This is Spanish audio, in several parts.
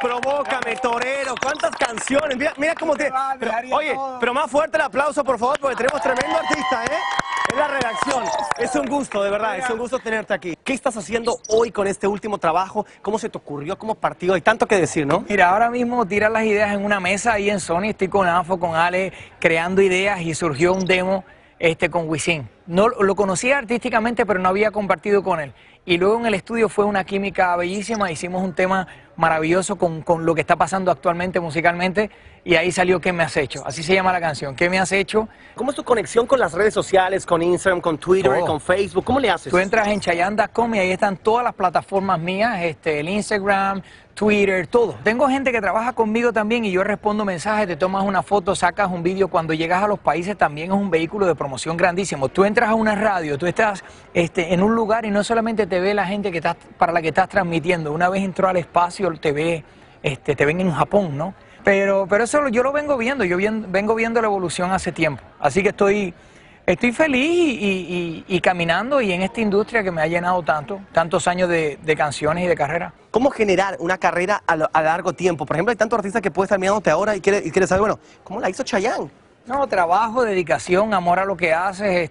Provócame, torero. ¿Cuántas canciones? Mira, mira cómo te... Oye, pero más fuerte el aplauso, por favor, porque tenemos tremendo artista, ¿eh? Es la redacción. Es un gusto, de verdad, es un gusto tenerte aquí. ¿Qué estás haciendo hoy con este último trabajo? ¿Cómo se te ocurrió? ¿Cómo partió? Hay tanto que decir, ¿no? Mira, ahora mismo tirar las ideas en una mesa ahí en Sony. Estoy con Afo, con Ale, creando ideas y surgió un demo con Wisin. No, lo conocía artísticamente, pero no había compartido con él. Y luego en el estudio fue una química bellísima. Hicimos un tema maravilloso con lo que está pasando actualmente musicalmente. Y ahí salió Qué me has hecho. Así se llama la canción, Qué me has hecho. ¿Cómo es tu conexión con las redes sociales, con Instagram, con Twitter, con Facebook? ¿Cómo le haces? Tú entras en Chayanda.com y ahí están todas las plataformas mías, el Instagram, Twitter, todo. Tengo gente que trabaja conmigo también y yo respondo mensajes, te tomas una foto, sacas un vídeo. Cuando llegas a los países también es un vehículo de promoción grandísimo. Tú entras a una radio, tú estás en un lugar y no solamente te ve la gente que estás, para la que estás transmitiendo. Una vez entró al espacio, te ve, te ven en Japón, ¿no? Pero eso yo lo vengo viendo, vengo viendo la evolución hace tiempo. Así que estoy feliz y caminando y en esta industria que me ha llenado tantos años de canciones y de carrera. ¿Cómo generar una carrera a largo tiempo? Por ejemplo, hay tantos artistas que pueden estar mirándote ahora y quiere saber, bueno, ¿cómo la hizo Chayanne? No, trabajo, dedicación, amor a lo que haces,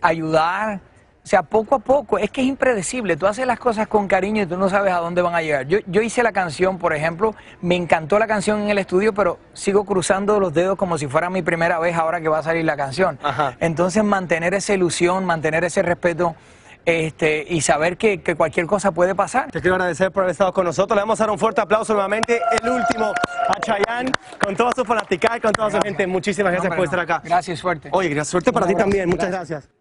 ayudar, o sea, poco a poco, es que es impredecible, tú haces las cosas con cariño y tú no sabes a dónde van a llegar. Yo hice la canción, por ejemplo, me encantó la canción en el estudio, pero sigo cruzando los dedos como si fuera mi primera vez ahora que va a salir la canción. Ajá. Entonces mantener esa ilusión, mantener ese respeto, y saber que cualquier cosa puede pasar. Te quiero agradecer por haber estado con nosotros. Le vamos a dar un fuerte aplauso nuevamente, el último, a Chayanne, con toda su fanaticada, con toda su gente. Muchísimas gracias por estar acá. Gracias, suerte. Oye, gracias, suerte para ti también. Muchas gracias.